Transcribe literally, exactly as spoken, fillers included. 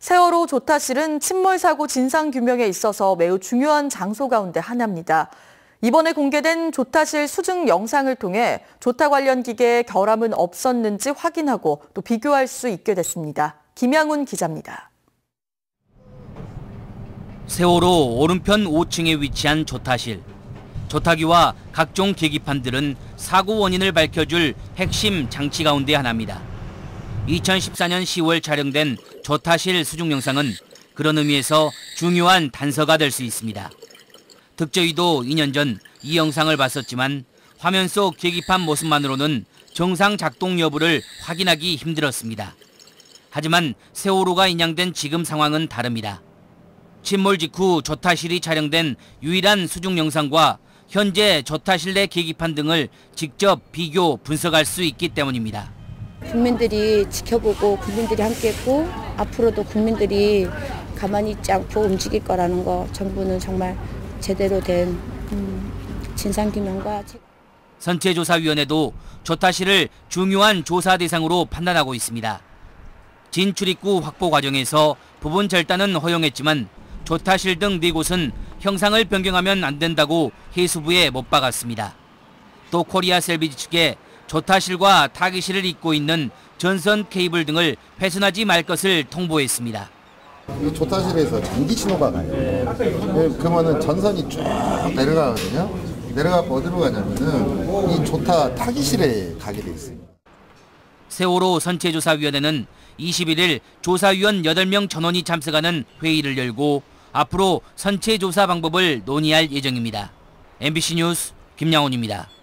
세월호 조타실은 침몰사고 진상규명에 있어서 매우 중요한 장소 가운데 하나입니다. 이번에 공개된 조타실 수증 영상을 통해 조타 관련 기계에 결함은 없었는지 확인하고 또 비교할 수 있게 됐습니다. 김양훈 기자입니다. 세월호 오른편 오 층에 위치한 조타실. 조타기와 각종 계기판들은 사고 원인을 밝혀줄 핵심 장치 가운데 하나입니다. 이천십사년 시월 촬영된 조타실 수중 영상은 그런 의미에서 중요한 단서가 될 수 있습니다. 득저희도 이 년 전 이 영상을 봤었지만 화면 속 계기판 모습만으로는 정상 작동 여부를 확인하기 힘들었습니다. 하지만 세월호가 인양된 지금 상황은 다릅니다. 침몰 직후 조타실이 촬영된 유일한 수중 영상과 현재 조타실 내 계기판 등을 직접 비교, 분석할 수 있기 때문입니다. 국민들이 지켜보고 국민들이 함께했고 앞으로도 국민들이 가만히 있지 않고 움직일 거라는 거 정부는 정말 제대로 된 진상규명과 선체조사위원회도 조타실을 중요한 조사 대상으로 판단하고 있습니다. 진출입구 확보 과정에서 부분 절단은 허용했지만 조타실 등 네 곳은 형상을 변경하면 안 된다고 해수부에 못 박았습니다. 또 코리아 셀비지 측에 조타실과 타기실을 잇고 있는 전선 케이블 등을 훼손하지 말 것을 통보했습니다. 이 조타실에서 전기 신호가 가요. 그러면은 전선이 쭉 내려가거든요. 내려가고 어디로 가냐면은 이 조타 타기실에 가게 돼 있습니다. 세월호 선체조사위원회는 이십일일 조사위원 여덟 명 전원이 참석하는 회의를 열고 앞으로 선체조사 방법을 논의할 예정입니다. 엠비씨 뉴스 김양훈입니다.